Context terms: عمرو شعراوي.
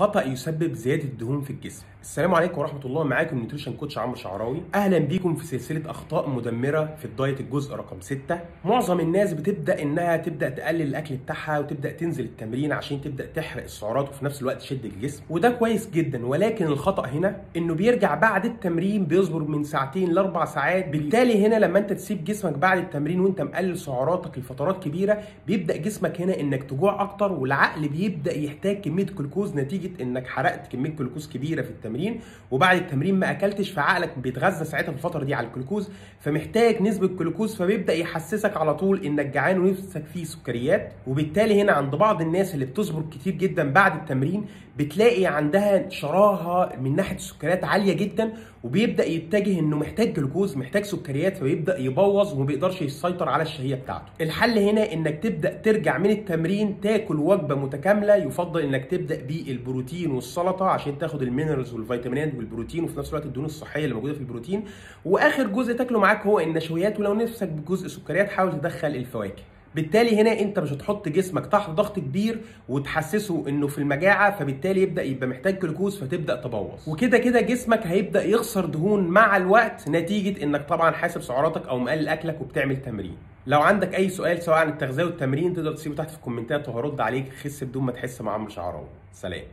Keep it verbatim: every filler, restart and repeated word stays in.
الخطأ يسبب زيادة الدهون في الجسم. السلام عليكم ورحمة الله، معاكم النيوتريشن كوتش عمرو شعراوي. أهلا بيكم في سلسلة أخطاء مدمرة في الدايت الجزء رقم ستة. معظم الناس بتبدأ إنها تبدأ تقلل الأكل بتاعها وتبدأ تنزل التمرين عشان تبدأ تحرق السعرات وفي نفس الوقت تشد الجسم، وده كويس جدا، ولكن الخطأ هنا إنه بيرجع بعد التمرين بيصبر من ساعتين لأربع ساعات. بالتالي هنا لما أنت تسيب جسمك بعد التمرين وأنت مقلل سعراتك لفترات كبيرة، بيبدأ جسمك هنا إنك تجوع أكتر، والعقل بيبدأ يحتاج كمية جلوكوز نتيجة انك حرقت كمية جلوكوز كبيرة في التمرين، وبعد التمرين ما اكلتش، فعقلك بيتغذى ساعتها في الفترة دي على الجلوكوز، فمحتاج نسبة جلوكوز، فبيبدأ يحسسك على طول انك جعان ونفسك فيه سكريات. وبالتالي هنا عند بعض الناس اللي بتصبر كتير جدا بعد التمرين بتلاقي عندها شراهة من ناحية السكريات عالية جدا، وبيبدأ يتجه انه محتاج جلوكوز محتاج سكريات، فبيبدأ يبوظ وما بيقدرش يسيطر على الشهية بتاعته. الحل هنا انك تبدأ ترجع من التمرين تاكل وجبة متكاملة، يفضل انك تبدأ بالبروتين والسلطه عشان تاخد المينرالز والفيتامينات والبروتين وفي نفس الوقت الدهون الصحيه اللي موجوده في البروتين، واخر جزء تاكله معاك هو النشويات، ولو نفسك بجزء سكريات حاول تدخل الفواكه. بالتالي هنا انت مش هتحط جسمك تحت ضغط كبير وتحسسه انه في المجاعه، فبالتالي يبدا يبقى محتاج جلوكوز فتبدا تبوظ، وكده كده جسمك هيبدا يخسر دهون مع الوقت نتيجه انك طبعا حاسب سعراتك او مقلل اكلك وبتعمل تمرين. لو عندك اي سؤال سواء عن التغذيه والتمرين تقدر تسيبه تحت في الكومنتات وهرد عليك. خس بدون ما تحس مع عمرو شعراوي. سلام.